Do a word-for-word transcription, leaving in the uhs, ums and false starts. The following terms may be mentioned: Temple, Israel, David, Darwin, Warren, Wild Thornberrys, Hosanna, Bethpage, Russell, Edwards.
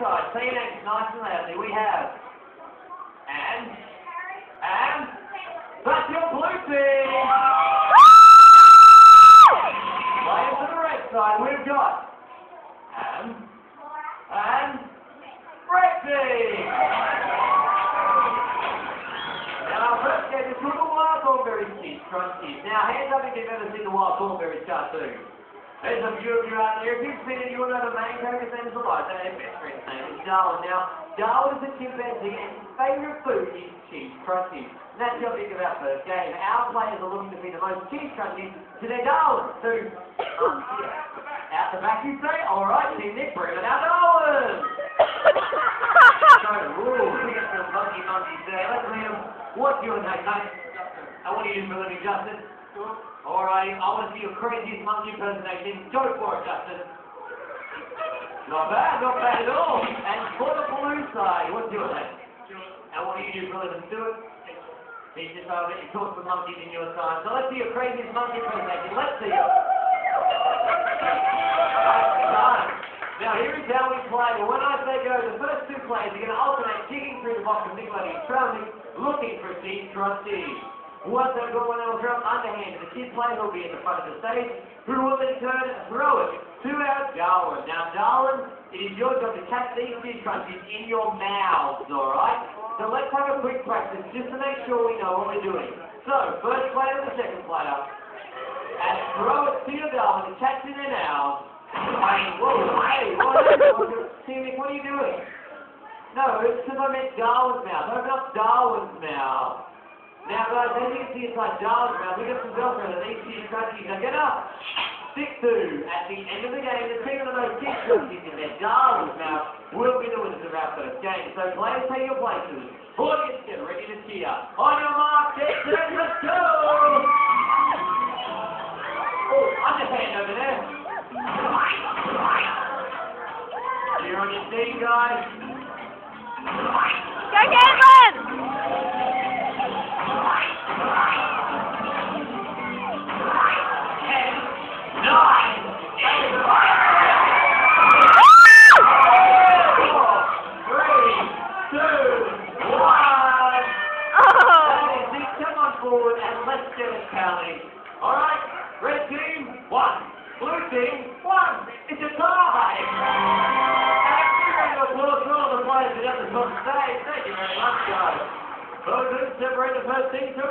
side. Say it nice and loudly. We have. And. And. That's your blue team. Right to the red side. We've got. And. And. Red team. Now, let's get this little Wild Thornberrys kids, crunchies. Now, hands up if you've ever seen the Wild Thornberrys cartoon. There's a few of you out there. If you've seen it, you'll know the main character's name is Elijah, and his best friend's name is Darwin. Now, Darwin's a chimpanzee, and his favourite food is cheese crunchies. And that's your big of our first game. Our players are looking to be the most cheese crunchies to their Darwin, who comes here. Out the back, you say? Alright, team Nick, bring it out, Darwin! So, ooh, we get some monkey monkeys there. Let's hear them. What's your name, mate? I want you to do for a living, Justin. Alrighty, I want to see your craziest monkey impersonation. Go for it, Justin. Not bad, not bad at all. And for the blue side, what's your name? And what do you do for a living? Stuart? Teacher, so I bet you taught some monkeys in your time. So let's see your craziest monkey impersonation. Let's see it. Now, here is how we play. When I say go, the first two players are going to alternate digging through the box of big money and trouncing, looking for a cheese crusty. Once they've got one that will drop underhand, the kid player will be at the front of the stage, who will in turn throw it to our Darwin. Now, Darwin, it is your job to catch these cheese crunchies in your mouths, alright? So let's have a quick practice just to make sure we know what we're doing. So, first player to the second player, and throw it to your Darwin to catch it in their mouths. Hey, whoa, hey, whoa, Nick, what are you doing? No, it's because I meant Darwin's mouth. Open up Darwin's mouth. Now, guys, as you can see, it's like Darwin's mouth. We've got some velcro that these cheese crunchies are going to stick to. At the end of the game, the team of the most cheese crunchies in their Darwin's mouth will be the winners of our first game. So, players, take your places. Audience, get ready to cheer. On your mark, get set, let's go! Oh, underhand over there. Cheer on your team, guys. Go, Gavin! Alright, red team, one. Blue team, one. It's a tie. And we're going to for all the players that have to come today. Thank you very much, guys. Well, good, separate the first team to